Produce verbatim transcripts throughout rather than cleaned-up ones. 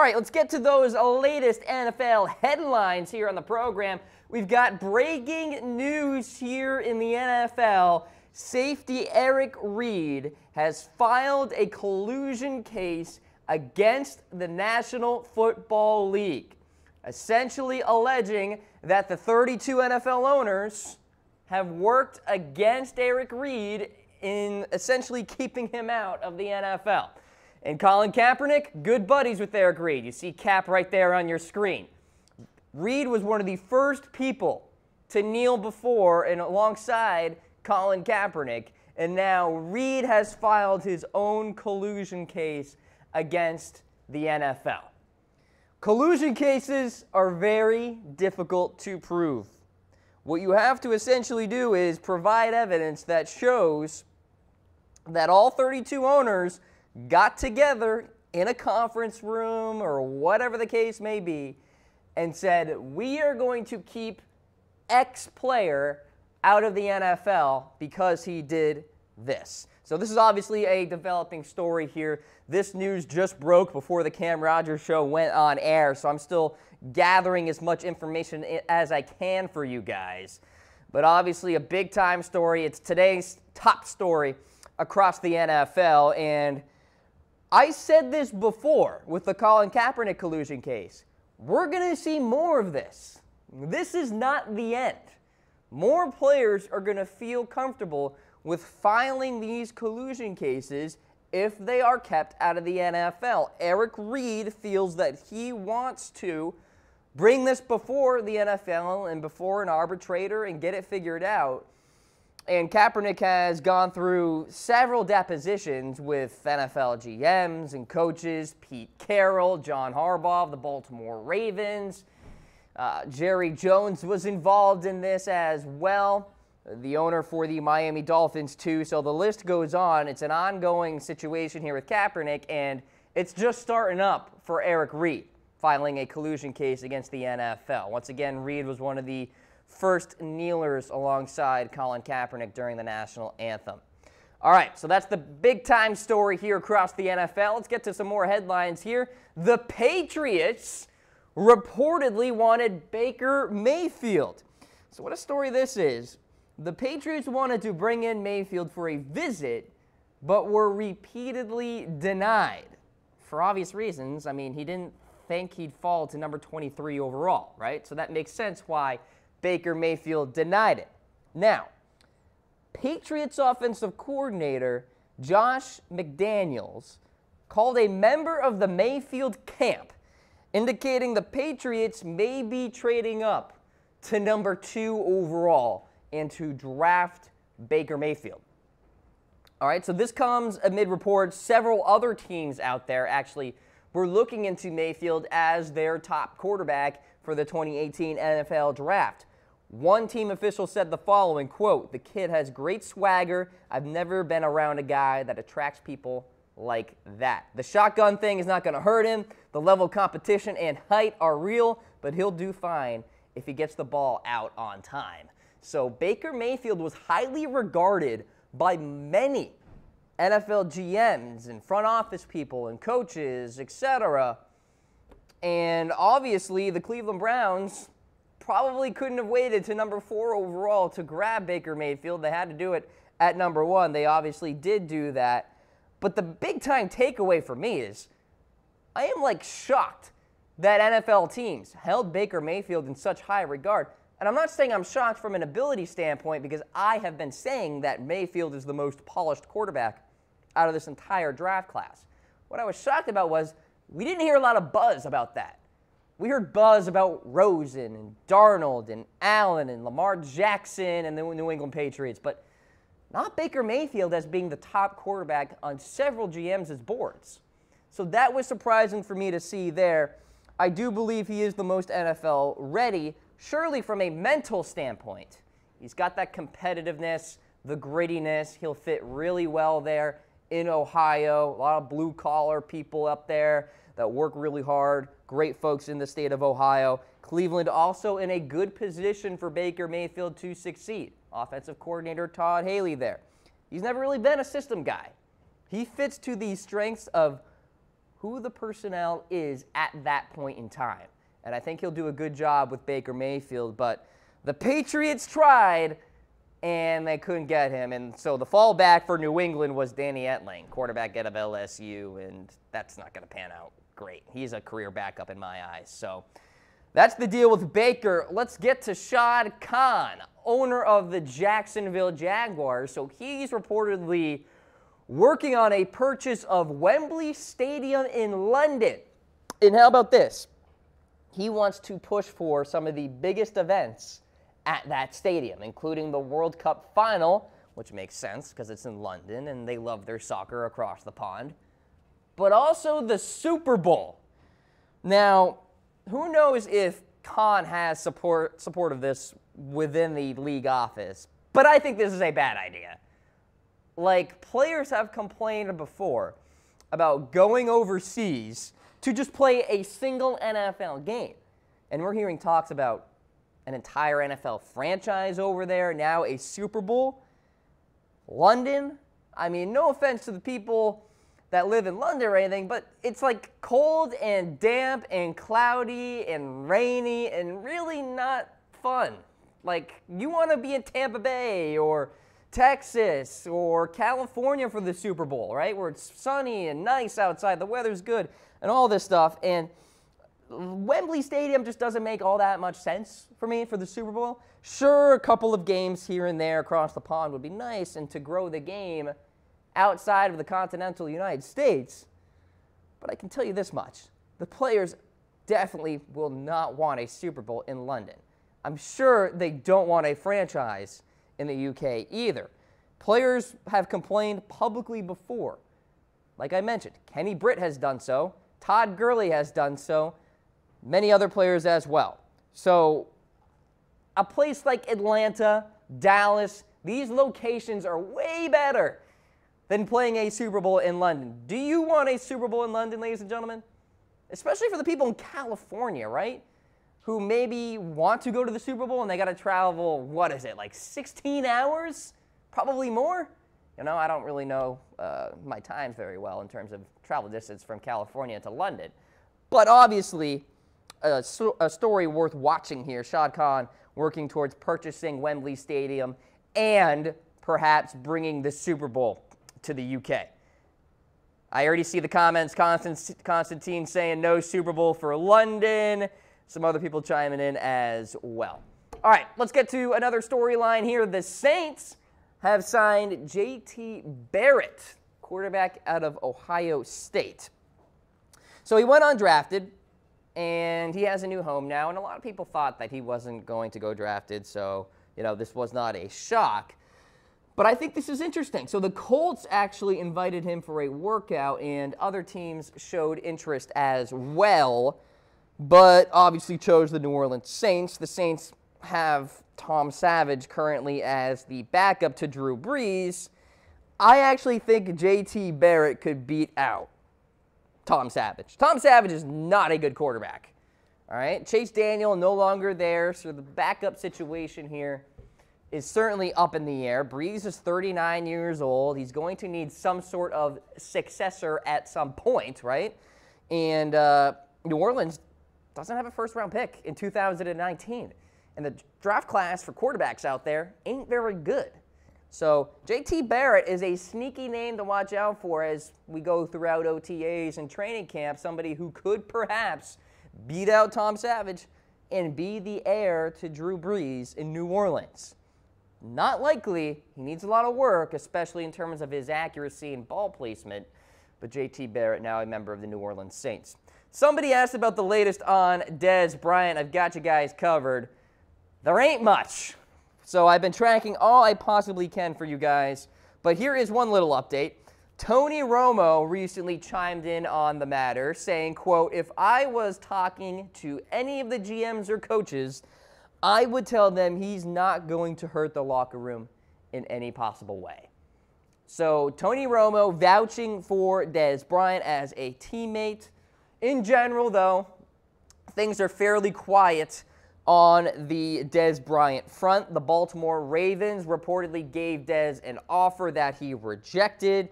All right, let's get to those latest N F L headlines here on the program. We've got breaking news here in the N F L. Safety Eric Reid has filed a collusion case against the National Football League, essentially alleging that the thirty-two N F L owners have worked against Eric Reid in essentially keeping him out of the N F L. And Colin Kaepernick, good buddies with Eric Reid. You see Cap right there on your screen. Reid was one of the first people to kneel before and alongside Colin Kaepernick. And now Reid has filed his own collusion case against the N F L. Collusion cases are very difficult to prove. What you have to essentially do is provide evidence that shows that all thirty-two owners got together in a conference room or whatever the case may be and said, we are going to keep X player out of the N F L because he did this. So this is obviously a developing story here. This news just broke before the Cam Rogers show went on air, so I'm still gathering as much information as I can for you guys. But obviously a big-time story. It's today's top story across the N F L, and I said this before with the Colin Kaepernick collusion case. We're going to see more of this. This is not the end. More players are going to feel comfortable with filing these collusion cases if they are kept out of the N F L. Eric Reid feels that he wants to bring this before the N F L and before an arbitrator and get it figured out. And Kaepernick has gone through several depositions with N F L G Ms and coaches, Pete Carroll, John Harbaugh of the Baltimore Ravens. Uh, Jerry Jones was involved in this as well, the owner for the Miami Dolphins too. So the list goes on. It's an ongoing situation here with Kaepernick, and it's just starting up for Eric Reid filing a collusion case against the N F L. Once again, Reid was one of the first kneelers alongside Colin Kaepernick during the national anthem. All right, so that's the big-time story here across the N F L. Let's get to some more headlines here. The Patriots reportedly wanted Baker Mayfield. So what a story this is. The Patriots wanted to bring in Mayfield for a visit, but were repeatedly denied. For obvious reasons. I mean, he didn't think he'd fall to number twenty-three overall, right? So that makes sense why Baker Mayfield denied it. Now, Patriots offensive coordinator Josh McDaniels called a member of the Mayfield camp, indicating the Patriots may be trading up to number two overall and to draft Baker Mayfield. All right, so this comes amid reports several other teams out there actually were looking into Mayfield as their top quarterback for the twenty eighteen N F L Draft. One team official said the following, quote, "The kid has great swagger. I've never been around a guy that attracts people like that. The shotgun thing is not going to hurt him. The level of competition and height are real, but he'll do fine if he gets the ball out on time." So Baker Mayfield was highly regarded by many N F L G Ms and front office people and coaches, et cetera, and obviously, the Cleveland Browns probably couldn't have waited to number four overall to grab Baker Mayfield. They had to do it at number one. They obviously did do that. But the big-time takeaway for me is I am, like, shocked that N F L teams held Baker Mayfield in such high regard. And I'm not saying I'm shocked from an ability standpoint because I have been saying that Mayfield is the most polished quarterback out of this entire draft class. What I was shocked about was we didn't hear a lot of buzz about that. We heard buzz about Rosen and Darnold and Allen and Lamar Jackson and the New England Patriots, but not Baker Mayfield as being the top quarterback on several G Ms' boards. So that was surprising for me to see there. I do believe he is the most N F L ready, surely from a mental standpoint. He's got that competitiveness, the grittiness. He'll fit really well there in Ohio. A lot of blue-collar people up there that work really hard. Great folks in the state of Ohio. Cleveland also in a good position for Baker Mayfield to succeed. Offensive coordinator Todd Haley there. He's never really been a system guy. He fits to the strengths of who the personnel is at that point in time. And I think he'll do a good job with Baker Mayfield, but the Patriots tried, and they couldn't get him. And so the fallback for New England was Danny Etling, quarterback out of L S U, and that's not going to pan out great. He's a career backup in my eyes. So that's the deal with Baker. Let's get to Shad Khan, owner of the Jacksonville Jaguars. So he's reportedly working on a purchase of Wembley Stadium in London. And how about this? He wants to push for some of the biggest events at that stadium, including the World Cup final, which makes sense because it's in London and they love their soccer across the pond, but also the Super Bowl. Now, who knows if Khan has support, support of this within the league office, but I think this is a bad idea. Like, players have complained before about going overseas to just play a single N F L game. And we're hearing talks about an entire N F L franchise over there, now a Super Bowl. London, I mean, no offense to the people that live in London or anything, but it's like cold and damp and cloudy and rainy and really not fun. Like, you want to be in Tampa Bay or Texas or California for the Super Bowl, right? Where it's sunny and nice outside, the weather's good and all this stuff. And Wembley Stadium just doesn't make all that much sense for me for the Super Bowl. Sure, a couple of games here and there across the pond would be nice, and to grow the game outside of the continental United States. But I can tell you this much. The players definitely will not want a Super Bowl in London. I'm sure they don't want a franchise in the U K either. Players have complained publicly before. Like I mentioned, Kenny Britt has done so. Todd Gurley has done so. Many other players as well. So a place like Atlanta, Dallas, these locations are way better than playing a Super Bowl in London. Do you want a Super Bowl in London, ladies and gentlemen? Especially for the people in California, right? Who maybe want to go to the Super Bowl and they got to travel, what is it, like sixteen hours? Probably more? You know, I don't really know uh, my times very well in terms of travel distance from California to London. But obviously, a, so a story worth watching here. Shad Khan working towards purchasing Wembley Stadium and perhaps bringing the Super Bowl to the U K. I already see the comments. Constant, Constantine saying no Super Bowl for London. Some other people chiming in as well. All right, let's get to another storyline here. The Saints have signed J T Barrett, quarterback out of Ohio State. So he went undrafted, and he has a new home now, and a lot of people thought that he wasn't going to go drafted, so, you know, this was not a shock. But I think this is interesting. So the Colts actually invited him for a workout, and other teams showed interest as well, but obviously chose the New Orleans Saints. The Saints have Tom Savage currently as the backup to Drew Brees. I actually think J T Barrett could beat out Tom Savage. Tom Savage is not a good quarterback. All right, Chase Daniel no longer there, so the backup situation here is certainly up in the air. Brees is thirty-nine years old. He's going to need some sort of successor at some point, right? And uh, New Orleans doesn't have a first-round pick in two thousand nineteen. And the draft class for quarterbacks out there ain't very good. So J T Barrett is a sneaky name to watch out for as we go throughout O T As and training camp, somebody who could perhaps beat out Tom Savage and be the heir to Drew Brees in New Orleans. Not likely. He needs a lot of work, especially in terms of his accuracy and ball placement. But J T Barrett, now a member of the New Orleans Saints. Somebody asked about the latest on Dez Bryant. I've got you guys covered. There ain't much. So I've been tracking all I possibly can for you guys. But here is one little update. Tony Romo recently chimed in on the matter, saying, quote, "If I was talking to any of the G Ms or coaches, I would tell them he's not going to hurt the locker room in any possible way." So Tony Romo vouching for Dez Bryant as a teammate. In general, though, things are fairly quiet on the Dez Bryant front. The Baltimore Ravens reportedly gave Dez an offer that he rejected.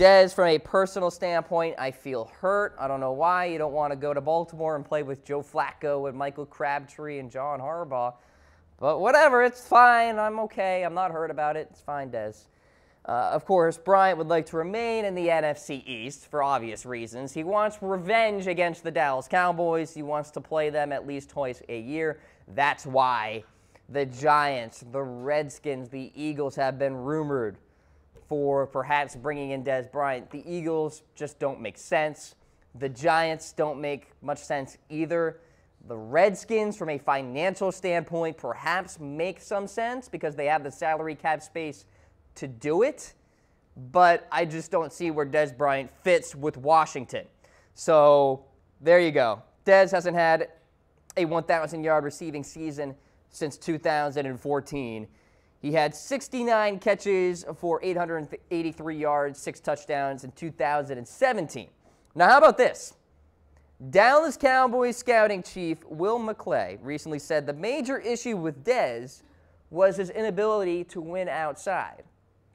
Dez, from a personal standpoint, I feel hurt. I don't know why. You don't want to go to Baltimore and play with Joe Flacco and Michael Crabtree and John Harbaugh. But whatever, it's fine. I'm okay. I'm not hurt about it. It's fine, Dez. Uh, of course, Bryant would like to remain in the N F C East for obvious reasons. He wants revenge against the Dallas Cowboys. He wants to play them at least twice a year. That's why the Giants, the Redskins, the Eagles have been rumored for perhaps bringing in Dez Bryant. The Eagles just don't make sense. The Giants don't make much sense either. The Redskins, from a financial standpoint, perhaps make some sense because they have the salary cap space to do it, but I just don't see where Dez Bryant fits with Washington. So there you go. Dez hasn't had a one thousand yard receiving season since two thousand fourteen. He had sixty-nine catches for eight hundred eighty-three yards, six touchdowns in two thousand seventeen. Now, how about this? Dallas Cowboys scouting chief Will McClay recently said the major issue with Dez was his inability to win outside,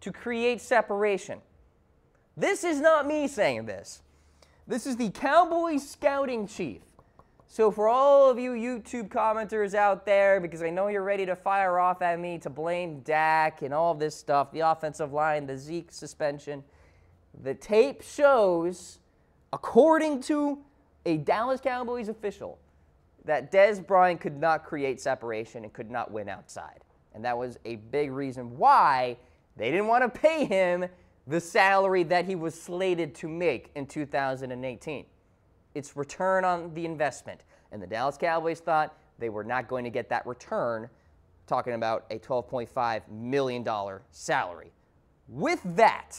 to create separation. This is not me saying this. This is the Cowboys scouting chief. So for all of you YouTube commenters out there, because I know you're ready to fire off at me to blame Dak and all this stuff, the offensive line, the Zeke suspension, the tape shows, according to a Dallas Cowboys official, that Dez Bryant could not create separation and could not win outside. And that was a big reason why they didn't want to pay him the salary that he was slated to make in two thousand eighteen. It's return on the investment. And the Dallas Cowboys thought they were not going to get that return, talking about a twelve point five million dollar salary. With that,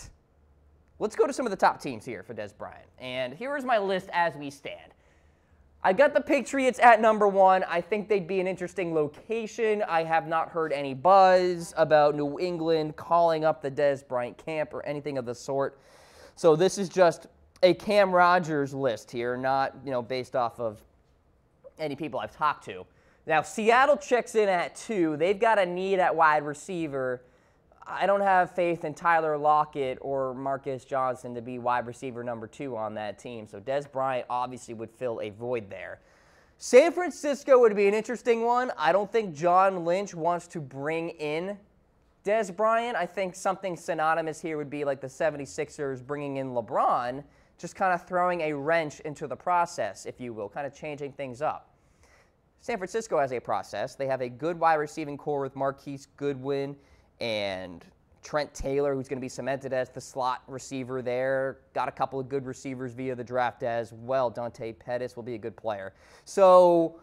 let's go to some of the top teams here for Dez Bryant. And here is my list as we stand. I've got the Patriots at number one. I think they'd be an interesting location. I have not heard any buzz about New England calling up the Dez Bryant camp or anything of the sort. So this is just a Cam Rogers list here, not, you know, based off of any people I've talked to. Now, Seattle checks in at two. They've got a need at wide receiver. I don't have faith in Tyler Lockett or Marcus Johnson to be wide receiver number two on that team. So Dez Bryant obviously would fill a void there. San Francisco would be an interesting one. I don't think John Lynch wants to bring in Dez Bryant. I think something synonymous here would be like the seventy-sixers bringing in LeBron, just kind of throwing a wrench into the process, if you will, kind of changing things up. San Francisco has a process. They have a good wide receiving core with Marquise Goodwin and Trent Taylor, who's going to be cemented as the slot receiver there. Got a couple of good receivers via the draft as well. Dante Pettis will be a good player. So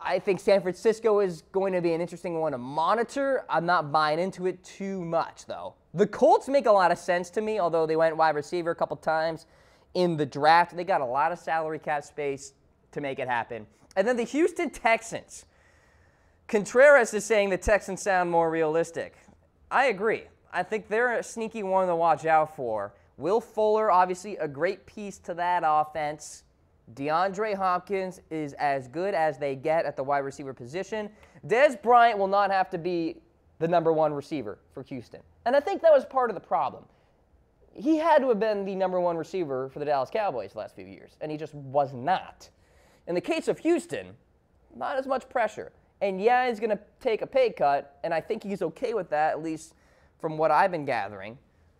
I think San Francisco is going to be an interesting one to monitor. I'm not buying into it too much, though. The Colts make a lot of sense to me, although they went wide receiver a couple times in the draft. They got a lot of salary cap space to make it happen. And then the Houston Texans. Contreras is saying the Texans sound more realistic. I agree. I think they're a sneaky one to watch out for. Will Fuller, obviously a great piece to that offense. DeAndre Hopkins is as good as they get at the wide receiver position. Dez Bryant will not have to be the number one receiver for Houston. And I think that was part of the problem. He had to have been the number one receiver for the Dallas Cowboys the last few years, and he just was not. In the case of Houston, not as much pressure. And yeah, he's going to take a pay cut, and I think he's okay with that, at least from what I've been gathering.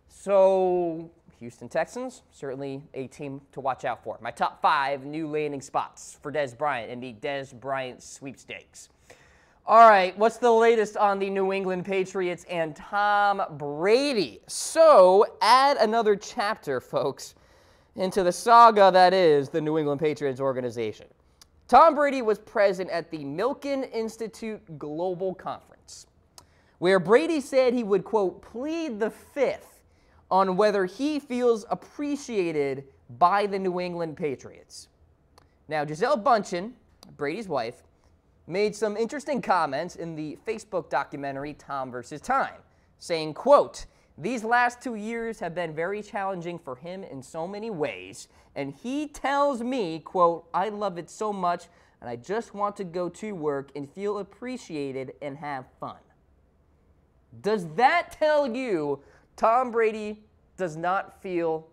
So Houston Texans, certainly a team to watch out for. My top five new landing spots for Dez Bryant in the Dez Bryant sweepstakes. All right, what's the latest on the New England Patriots and Tom Brady? So add another chapter, folks, into the saga that is the New England Patriots organization. Tom Brady was present at the Milken Institute Global Conference, where Brady said he would, quote, plead the fifth on whether he feels appreciated by the New England Patriots. Now, Gisele Bundchen, Brady's wife, made some interesting comments in the Facebook documentary Tom versus Time, saying, quote, these last two years have been very challenging for him in so many ways, and he tells me, quote, I love it so much, and I just want to go to work and feel appreciated and have fun. Does that tell you Tom Brady does not feel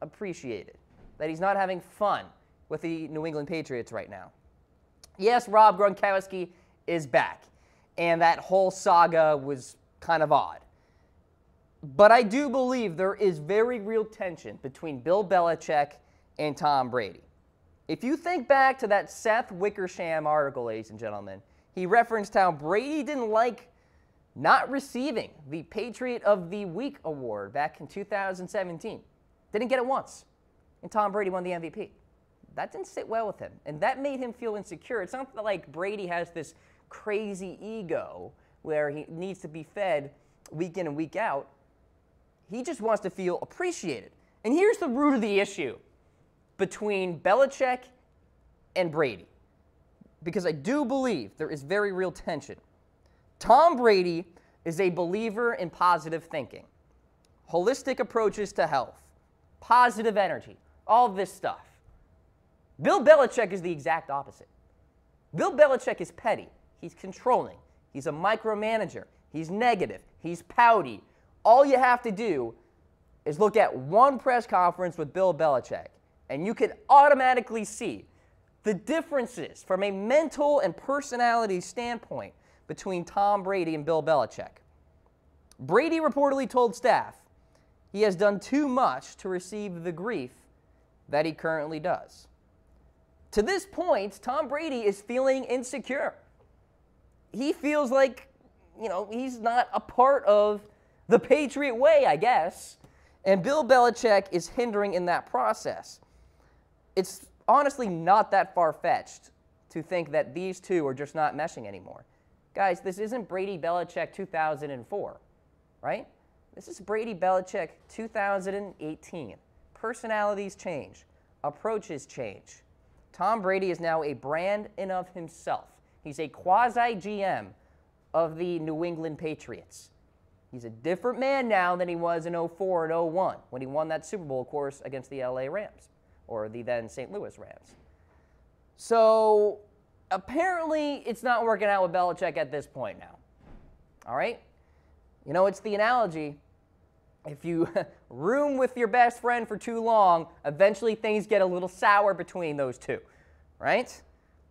appreciated, that he's not having fun with the New England Patriots right now. Yes, Rob Gronkowski is back, and that whole saga was kind of odd. But I do believe there is very real tension between Bill Belichick and Tom Brady. If you think back to that Seth Wickersham article, ladies and gentlemen, he referenced how Brady didn't like not receiving the Patriot of the Week award back in two thousand seventeen. Didn't get it once, and Tom Brady won the M V P. That didn't sit well with him, and that made him feel insecure. It's not like Brady has this crazy ego where he needs to be fed week in and week out. He just wants to feel appreciated. And here's the root of the issue between Belichick and Brady, because I do believe there is very real tension. Tom Brady is a believer in positive thinking, holistic approaches to health, positive energy, all this stuff. Bill Belichick is the exact opposite. Bill Belichick is petty. He's controlling. He's a micromanager. He's negative. He's pouty. All you have to do is look at one press conference with Bill Belichick, and you can automatically see the differences from a mental and personality standpoint between Tom Brady and Bill Belichick. Brady reportedly told staff he has done too much to receive the grief that he currently does. To this point, Tom Brady is feeling insecure. He feels like, you know, he's not a part of the Patriot way, I guess. And Bill Belichick is hindering in that process. It's honestly not that far-fetched to think that these two are just not meshing anymore. Guys, this isn't Brady Belichick two thousand four, right? This is Brady Belichick two thousand eighteen. Personalities change. Approaches change. Tom Brady is now a brand in of himself. He's a quasi-G M of the New England Patriots. He's a different man now than he was in oh four and oh one when he won that Super Bowl, of course, against the L A Rams, or the then Saint Louis Rams. So apparently it's not working out with Belichick at this point now. All right? You know, it's the analogy. If you room with your best friend for too long, eventually things get a little sour between those two, right?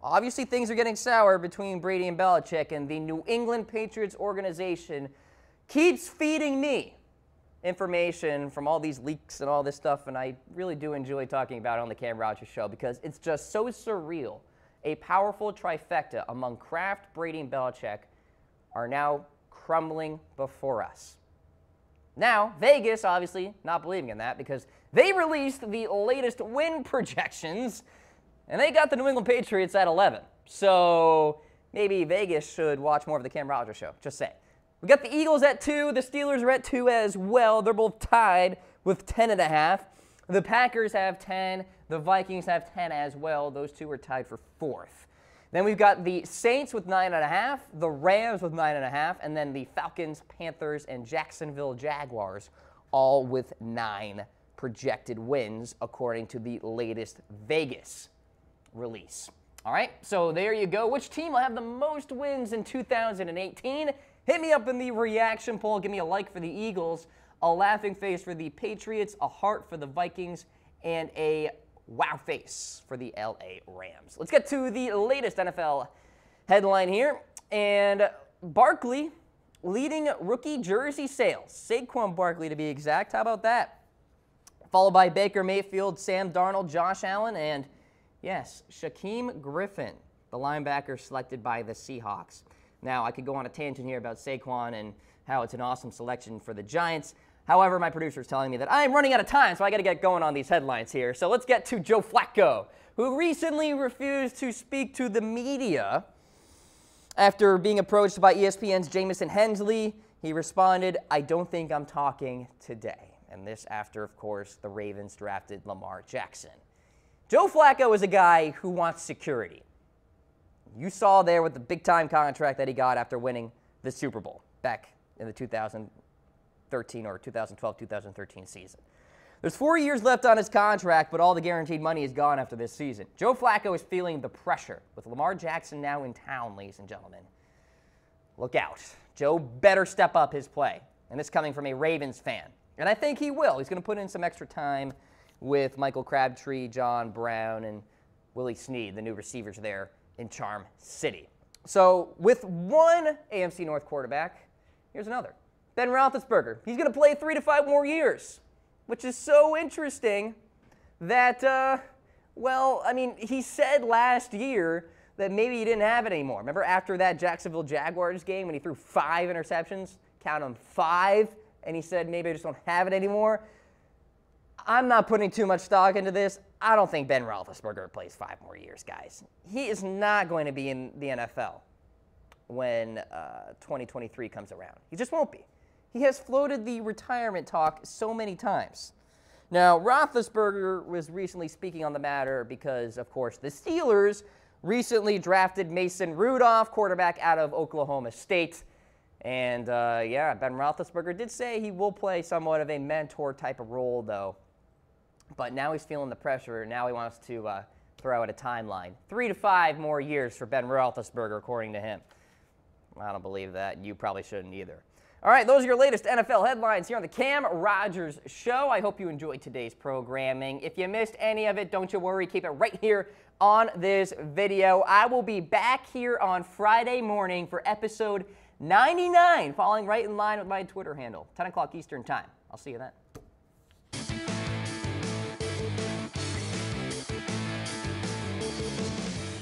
Obviously things are getting sour between Brady and Belichick, and the New England Patriots organization keeps feeding me information from all these leaks and all this stuff, and I really do enjoy talking about it on the Cam Rogers Show because it's just so surreal. A powerful trifecta among Kraft, Brady, and Belichick are now crumbling before us. Now, Vegas, obviously, not believing in that because they released the latest win projections, and they got the New England Patriots at eleven. So maybe Vegas should watch more of the Cam Rogers Show, just saying. We got the Eagles at two. The Steelers are at two as well. They're both tied with ten and a half. The Packers have ten. The Vikings have ten as well. Those two are tied for fourth. Then we've got the Saints with nine and a half, the Rams with nine and a half, and then the Falcons, Panthers, and Jacksonville Jaguars, all with nine projected wins according to the latest Vegas release. All right, so there you go. Which team will have the most wins in two thousand eighteen? Hit me up in the reaction poll. Give me a like for the Eagles, a laughing face for the Patriots, a heart for the Vikings, and a wow face for the L A Rams. Let's get to the latest N F L headline here. And Barkley leading rookie jersey sales. Saquon Barkley, to be exact. How about that? Followed by Baker Mayfield, Sam Darnold, Josh Allen, and, yes, Shaquem Griffin, the linebacker selected by the Seahawks. Now, I could go on a tangent here about Saquon and how it's an awesome selection for the Giants. However, my producer is telling me that I am running out of time, so I got to get going on these headlines here. So let's get to Joe Flacco, who recently refused to speak to the media after being approached by E S P N's Jamison Hensley. He responded, "I don't think I'm talking today." And this after, of course, the Ravens drafted Lamar Jackson. Joe Flacco is a guy who wants security. You saw there with the big-time contract that he got after winning the Super Bowl back in the two thousand thirteen or two thousand twelve two thousand thirteen season. There's four years left on his contract, but all the guaranteed money is gone after this season. Joe Flacco is feeling the pressure with Lamar Jackson now in town, ladies and gentlemen. Look out. Joe better step up his play, and this coming from a Ravens fan. And I think he will. He's going to put in some extra time with Michael Crabtree, John Brown, and Willie Snead, the new receivers there in Charm City. So with one A F C North quarterback, here's another. Ben Roethlisberger. He's going to play three to five more years, which is so interesting that, uh, well, I mean, he said last year that maybe he didn't have it anymore. Remember after that Jacksonville Jaguars game when he threw five interceptions? Count them, five. And he said, maybe I just don't have it anymore. I'm not putting too much stock into this. I don't think Ben Roethlisberger plays five more years, guys. He is not going to be in the N F L when uh, twenty twenty-three comes around. He just won't be. He has floated the retirement talk so many times. Now, Roethlisberger was recently speaking on the matter because, of course, the Steelers recently drafted Mason Rudolph, quarterback out of Oklahoma State. And, uh, yeah, Ben Roethlisberger did say he will play somewhat of a mentor type of role, though. But now he's feeling the pressure. Now he wants to uh, throw out a timeline. Three to five more years for Ben Roethlisberger, according to him. I don't believe that, and you probably shouldn't either. All right, those are your latest N F L headlines here on the Cam Rogers Show. I hope you enjoyed today's programming. If you missed any of it, don't you worry. Keep it right here on this video. I will be back here on Friday morning for episode ninety-nine, falling right in line with my Twitter handle, ten o'clock Eastern time. I'll see you then.